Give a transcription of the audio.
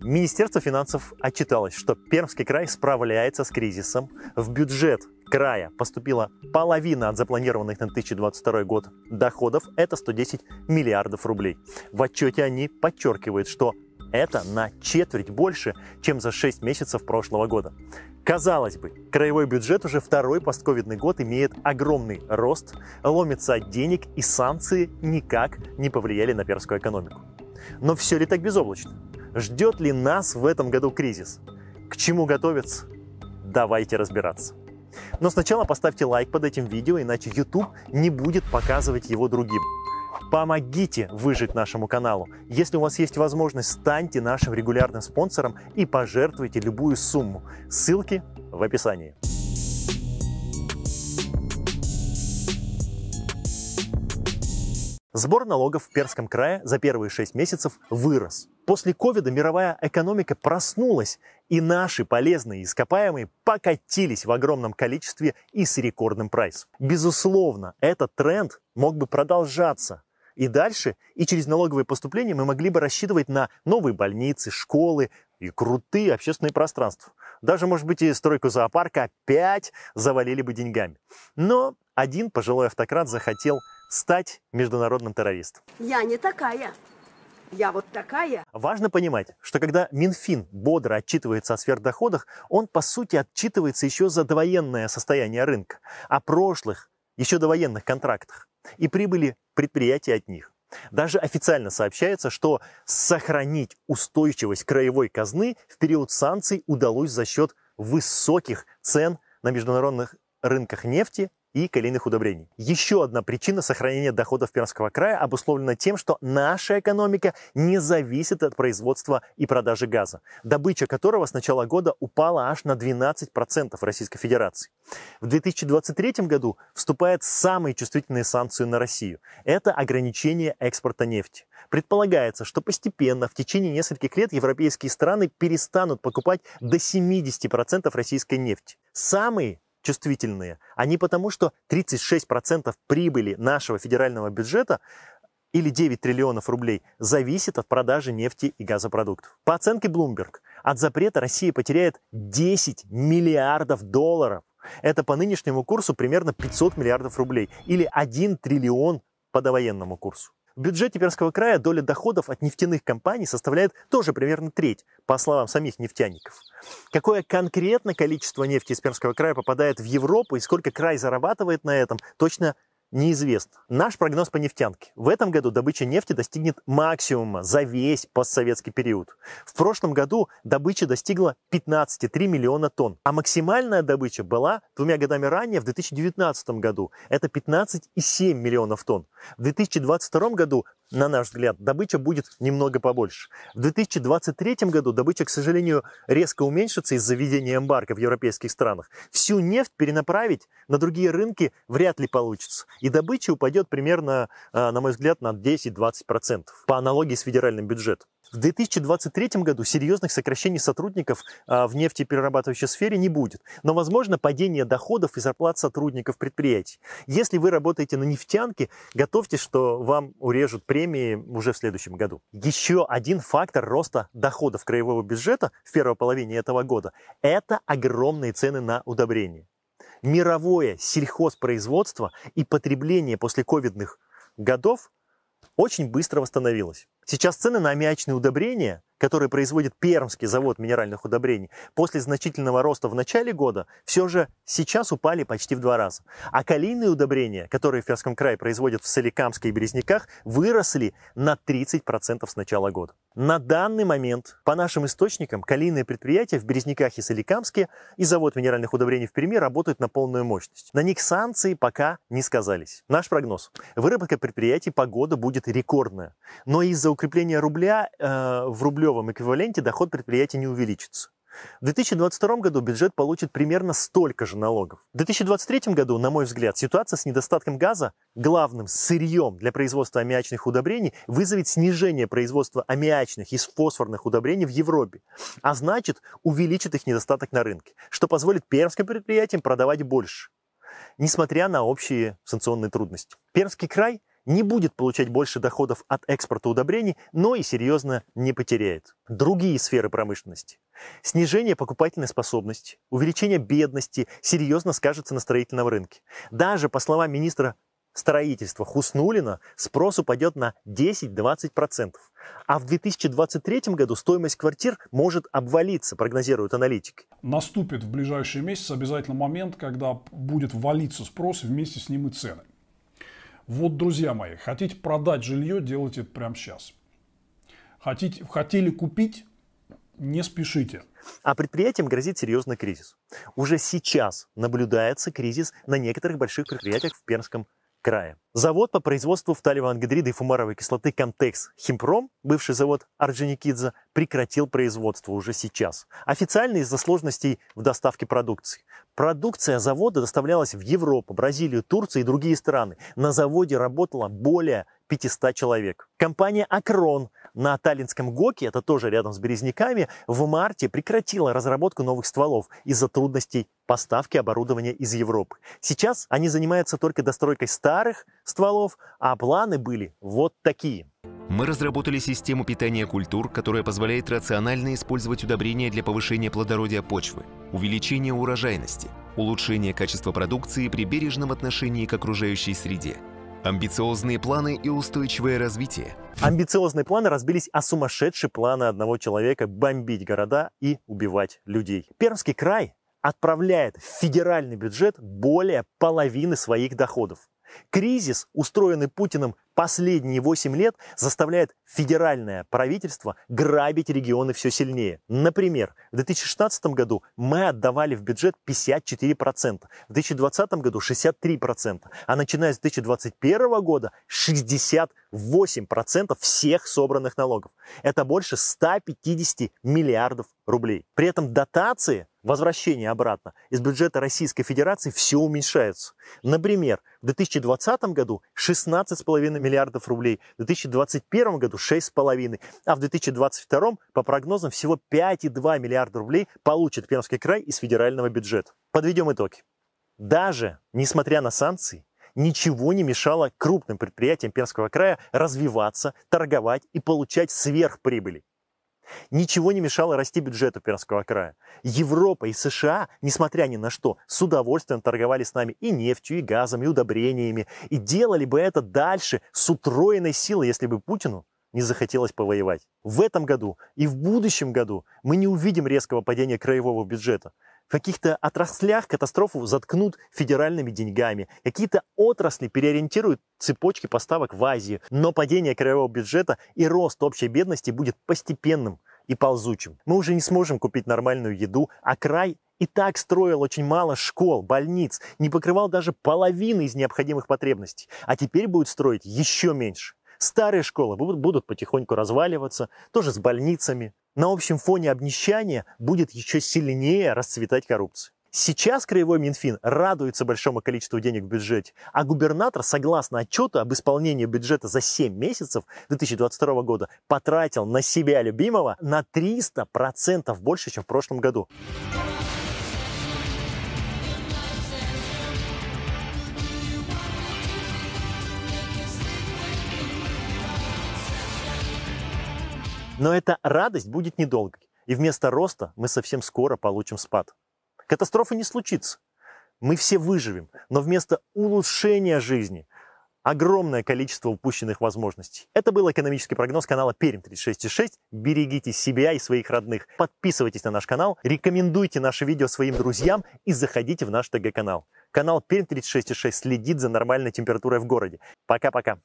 Министерство финансов отчиталось, что Пермский край справляется с кризисом. В бюджет края поступила половина от запланированных на 2022 год доходов, это 110 миллиардов рублей. В отчете они подчеркивают, что это на четверть больше, чем за 6 месяцев прошлого года. Казалось бы, краевой бюджет уже второй постковидный год имеет огромный рост, ломится от денег, и санкции никак не повлияли на пермскую экономику. Но все ли так безоблачно? Ждет ли нас в этом году кризис? К чему готовиться? Давайте разбираться. Но сначала поставьте лайк под этим видео, иначе YouTube не будет показывать его другим. Помогите выжить нашему каналу. Если у вас есть возможность, станьте нашим регулярным спонсором и пожертвуйте любую сумму. Ссылки в описании. Сбор налогов в Пермском крае за первые 6 месяцев вырос. После ковида мировая экономика проснулась, и наши полезные ископаемые покатились в огромном количестве и с рекордным прайсом. Безусловно, этот тренд мог бы продолжаться. И дальше, и через налоговые поступления мы могли бы рассчитывать на новые больницы, школы и крутые общественные пространства. Даже, может быть, и стройку зоопарка опять завалили бы деньгами. Но один пожилой автократ захотел стать международным террористом. Я не такая. Я вот такая. Важно понимать, что когда Минфин бодро отчитывается о сверхдоходах, он, по сути, отчитывается еще за довоенное состояние рынка, о прошлых, еще довоенных контрактах и прибыли предприятий от них. Даже официально сообщается, что сохранить устойчивость краевой казны в период санкций удалось за счет высоких цен на международных рынках нефти и калийных удобрений. Еще одна причина сохранения доходов Пермского края обусловлена тем, что наша экономика не зависит от производства и продажи газа, добыча которого с начала года упала аж на 12% Российской Федерации. В 2023 году вступают самые чувствительные санкции на Россию. Это ограничение экспорта нефти. Предполагается, что постепенно в течение нескольких лет европейские страны перестанут покупать до 70% российской нефти. Самые чувствительные. Они потому, что 36% прибыли нашего федерального бюджета, или 9 триллионов рублей, зависит от продажи нефти и газопродуктов. По оценке Bloomberg, от запрета Россия потеряет 10 миллиардов долларов. Это по нынешнему курсу примерно 500 миллиардов рублей, или 1 триллион по довоенному курсу. В бюджете Пермского края доля доходов от нефтяных компаний составляет тоже примерно треть, по словам самих нефтяников. Какое конкретно количество нефти из Пермского края попадает в Европу и сколько край зарабатывает на этом, точно неизвестно. Наш прогноз по нефтянке. В этом году добыча нефти достигнет максимума за весь постсоветский период. В прошлом году добыча достигла 15,3 миллиона тонн, а максимальная добыча была двумя годами ранее, в 2019 году. Это 15,7 миллионов тонн. В 2022 году, на наш взгляд, добыча будет немного побольше. В 2023 году добыча, к сожалению, резко уменьшится из-за введения эмбарго в европейских странах. Всю нефть перенаправить на другие рынки вряд ли получится. И добыча упадет примерно, на мой взгляд, на 10-20% по аналогии с федеральным бюджетом. В 2023 году серьезных сокращений сотрудников в нефтеперерабатывающей сфере не будет, но возможно падение доходов и зарплат сотрудников предприятий. Если вы работаете на нефтянке, готовьтесь, что вам урежут премии уже в следующем году. Еще один фактор роста доходов краевого бюджета в первой половине этого года – это огромные цены на удобрения. Мировое сельхозпроизводство и потребление после ковидных годов очень быстро восстановилось. Сейчас цены на аммиачные удобрения, которые производит Пермский завод минеральных удобрений, после значительного роста в начале года, все же сейчас упали почти в 2 раза. А калийные удобрения, которые в Пермском крае производят в Соликамске и Березняках, выросли на 30% с начала года. На данный момент, по нашим источникам, калийные предприятия в Березняках и Соликамске и завод минеральных удобрений в Перми работают на полную мощность. На них санкции пока не сказались. Наш прогноз. Выработка предприятий по году будет рекордная. Но из-за укрепления рубля в рублевом эквиваленте доход предприятия не увеличится. В 2022 году бюджет получит примерно столько же налогов. В 2023 году, на мой взгляд, ситуация с недостатком газа, главным сырьем для производства аммиачных удобрений, вызовет снижение производства аммиачных и фосфорных удобрений в Европе, а значит, увеличит их недостаток на рынке, что позволит пермским предприятиям продавать больше, несмотря на общие санкционные трудности. Пермский край не будет получать больше доходов от экспорта удобрений, но и серьезно не потеряет. Другие сферы промышленности. Снижение покупательной способности, увеличение бедности серьезно скажется на строительном рынке. Даже, по словам министра строительства Хуснулина, спрос упадет на 10-20%. А в 2023 году стоимость квартир может обвалиться, прогнозируют аналитики. Наступит в ближайшие месяцы обязательно момент, когда будет валиться спрос, вместе с ним и цены. Вот, друзья мои, хотите продать жилье, делайте это прямо сейчас. Хотели купить, не спешите. А предприятиям грозит серьезный кризис. Уже сейчас наблюдается кризис на некоторых больших предприятиях в Пермском крае. Завод по производству фталиевоангидрида и фумаровой кислоты «Комтекс Химпром», бывший завод Орджоникидзе, прекратил производство уже сейчас. Официально из-за сложностей в доставке продукции. Продукция завода доставлялась в Европу, Бразилию, Турцию и другие страны. На заводе работало более 500 человек. Компания «Акрон» на Талинском ГОКе, это тоже рядом с Березняками, в марте прекратила разработку новых стволов из-за трудностей поставки оборудования из Европы. Сейчас они занимаются только достройкой старых стволов, а планы были вот такие. Мы разработали систему питания культур, которая позволяет рационально использовать удобрения для повышения плодородия почвы, увеличения урожайности, улучшения качества продукции при бережном отношении к окружающей среде. Амбициозные планы и устойчивое развитие. Амбициозные планы разбились о сумасшедшие планы одного человека бомбить города и убивать людей. Пермский край отправляет в федеральный бюджет более половины своих доходов. Кризис, устроенный Путиным последние 8 лет, заставляет федеральное правительство грабить регионы все сильнее. Например, в 2016 году мы отдавали в бюджет 54%, в 2020 году 63%, а начиная с 2021 года 68% всех собранных налогов. Это больше 150 миллиардов рублей. При этом дотации, возвращение обратно из бюджета Российской Федерации, все уменьшается. Например, в 2020 году 16,5 миллиардов рублей, в 2021 году 6,5, а в 2022 по прогнозам всего 5,2 миллиарда рублей получит Пермский край из федерального бюджета. Подведем итоги. Даже несмотря на санкции, ничего не мешало крупным предприятиям Пермского края развиваться, торговать и получать сверхприбыли. Ничего не мешало расти бюджету Пермского края. Европа и США, несмотря ни на что, с удовольствием торговали с нами и нефтью, и газом, и удобрениями. И делали бы это дальше с утроенной силой, если бы Путину не захотелось повоевать. В этом году и в будущем году мы не увидим резкого падения краевого бюджета. В каких-то отраслях катастрофу заткнут федеральными деньгами. Какие-то отрасли переориентируют цепочки поставок в Азию. Но падение краевого бюджета и рост общей бедности будет постепенным и ползучим. Мы уже не сможем купить нормальную еду, а край и так строил очень мало школ, больниц, не покрывал даже половины из необходимых потребностей. А теперь будет строить еще меньше. Старые школы будут потихоньку разваливаться, тоже с больницами. На общем фоне обнищания будет еще сильнее расцветать коррупция. Сейчас краевой Минфин радуется большому количеству денег в бюджете, а губернатор, согласно отчету об исполнении бюджета за 7 месяцев 2022 года, потратил на себя любимого на 300% больше, чем в прошлом году. Но эта радость будет недолгой, и вместо роста мы совсем скоро получим спад. Катастрофы не случится, мы все выживем, но вместо улучшения жизни огромное количество упущенных возможностей. Это был экономический прогноз канала Пермь 36.6. Берегите себя и своих родных, подписывайтесь на наш канал, рекомендуйте наши видео своим друзьям и заходите в наш ТГ-канал. Канал Пермь 36.6 следит за нормальной температурой в городе. Пока-пока!